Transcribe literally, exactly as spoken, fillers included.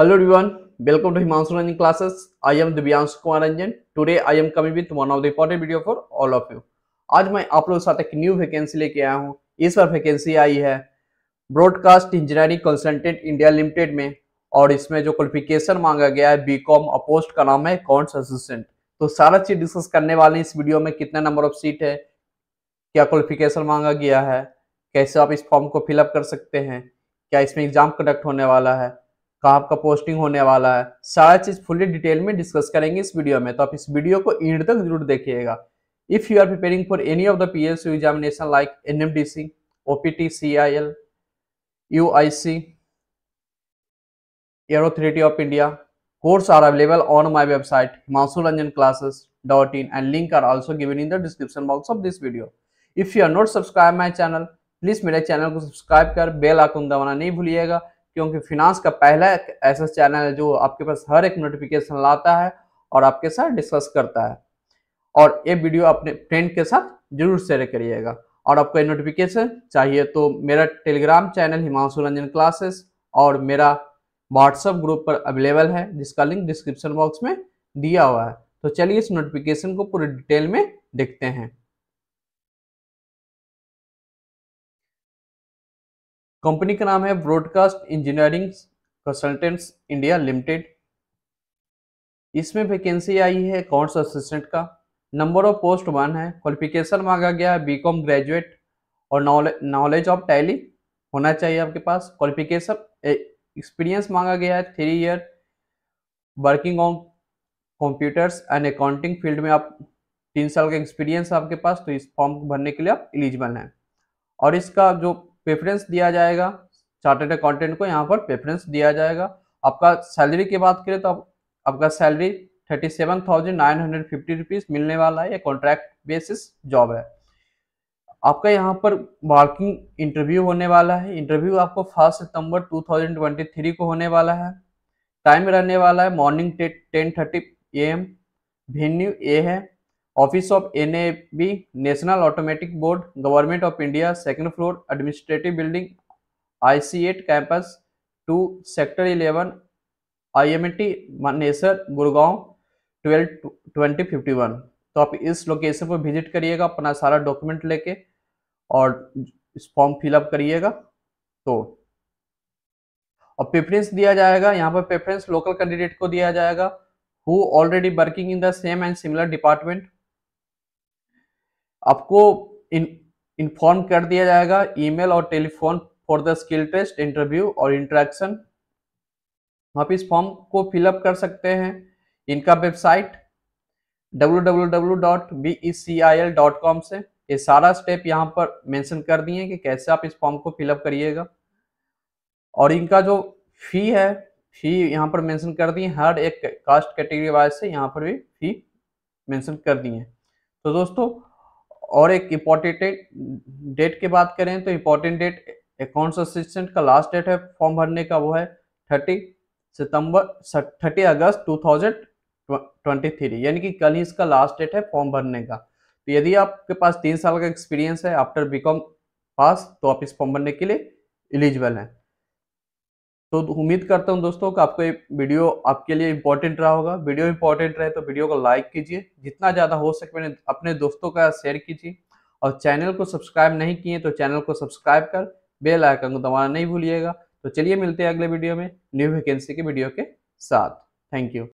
Hello everyone, welcome to Himanshuranjanclasses classes. I am Divyanshu Kumar Ranjan. Today I am coming with one of the important video for all of you. आज मैं आप लोगों के साथ एक new vacancy लेके आया हूँ। इस बार वैकेंसी आई है broadcast engineering consultant India limited में, और इसमें जो क्वालिफिकेशन मांगा गया है बीकॉम और पोस्ट का नाम है अकाउंट्स असिस्टेंट। तो सारा चीज डिस्कस करने वाले इस वीडियो में, कितना नंबर ऑफ सीट है, क्या क्वालिफिकेशन मांगा गया है, कैसे आप इस फॉर्म को फिलअप कर सकते हैं, क्या इसमें एग्जाम कंडक्ट होने वाला है, कहाँ आपका पोस्टिंग होने वाला है, सारा चीज फुली डिटेल में डिस्कस करेंगे इस वीडियो में। तो आप इस वीडियो को एंड तक जरूर देखिएगा। If you are preparing for any of the PSU examination like NMDC, OPT, CIL, UIC, air authority of India, course are available on my website himanshuranjanclasses dot in and link are also given in the description box of this video. If you are not subscribe my channel, please मेरे channel को subscribe कर bell icon दबाना नहीं भूलिएगा, क्योंकि finance का पहला ऐसा चैनल है जो आपके पास हर एक नोटिफिकेशन लाता है और आपके साथ डिस्कस करता है। और ये वीडियो अपने फ्रेंड के साथ जरूर शेयर करिएगा। और आपको ये नोटिफिकेशन चाहिए तो मेरा Telegram channel Himanshu Ranjan classes और मेरा व्हाट्सएप ग्रुप पर अवेलेबल है, जिसका लिंक डिस्क्रिप्शन बॉक्स में दिया हुआ है। तो चलिए इस नोटिफिकेशन को पूरे डिटेल में देखते हैं। कंपनी का नाम है broadcast engineering consultants India limited. इसमें वैकेंसी आई है अकाउंट्स असिस्टेंट का। नंबर ऑफ पोस्ट वन है। क्वालिफिकेशन मांगा गया है बीकॉम ग्रेजुएट और नॉलेज ऑफ टैली होना चाहिए आपके पास। क्वालिफिकेशन एक्सपीरियंस मांगा गया है three year working on computers and accounting field में। आप तीन साल का एक्सपीरियंस आपके पास, तो इस फॉर्म को भरने के लिए आप एलिजिबल हैं। और इसका जो प्रेफरेंस दिया जाएगा चार्टर्ड अकाउंटेंट को, यहाँ पर प्रेफरेंस दिया जाएगा। आपका सैलरी की बात करें तो आप, आपका salary thirty seven thousand nine hundred fifty rupees मिलने वाला है। ये कॉन्ट्रैक्ट बेसिस जॉब है। आपका यहाँ पर वर्किंग इंटरव्यू होने वाला है। इंटरव्यू आपको फर्स्ट सितंबर टू थाउजेंड ट्वेंटी थ्री को होने वाला है। टाइम रहने वाला है morning ten thirty A M. Venue ए है office of N A B national automatic board government of India, second floor, administrative building, I C A T campus two, sector eleven, I M T Manesar, Gurgaon twelve twenty fifty one. तो आप इस location पर visit करिएगा अपना सारा document लेके और इस फॉर्म फिलअप करिएगा। तो और प्रेफरेंस दिया जाएगा, यहाँ पर प्रेफरेंस लोकल कैंडिडेट को दिया जाएगा who already working in the same and similar department. आपको इन्फॉर्म कर दिया जाएगा ईमेल और telephone for the skill test, interview और इंटरेक्शन। आप इस फॉर्म को फिलअप कर सकते हैं। इनका website W W W dot B E C I L dot com से ये सारा स्टेप यहाँ पर मेंशन कर दिए कि कैसे आप इस फॉर्म को फिलअप करिएगा। और इनका जो फी है, फी यहाँ पर मेंशन कर दिए, हर एक कास्ट कैटेगरी वाइज से यहाँ पर भी फी मेंशन कर दिए। तो दोस्तों, और एक इम्पोर्टेंट डेट की बात करें तो इम्पोर्टेंट डेट अकाउंट्स असिस्टेंट का लास्ट डेट है फॉर्म भरने का, वो है तीस सितंबर तीस अगस्त दो हज़ार तेईस, यानी कि कल ही इसका लास्ट डेट है फॉर्म भरने का। तो यदि आपके पास तीन साल का एक्सपीरियंस है आफ्टर बीकॉम पास, तो आप इस फॉर्म भरने के लिए एलिजिबल हैं। तो उम्मीद करता हूं दोस्तों कि आपको ये वीडियो आपके लिए इम्पोर्टेंट रहा होगा। वीडियो इम्पोर्टेंट रहे तो वीडियो को लाइक कीजिए, जितना ज़्यादा हो सके अपने दोस्तों का शेयर कीजिए। और चैनल को सब्सक्राइब नहीं किए तो चैनल को सब्सक्राइब कर बेल आइकन को दबाना नहीं भूलिएगा। तो चलिए मिलते हैं अगले वीडियो में न्यू वैकेंसी के वीडियो के साथ। Thank you.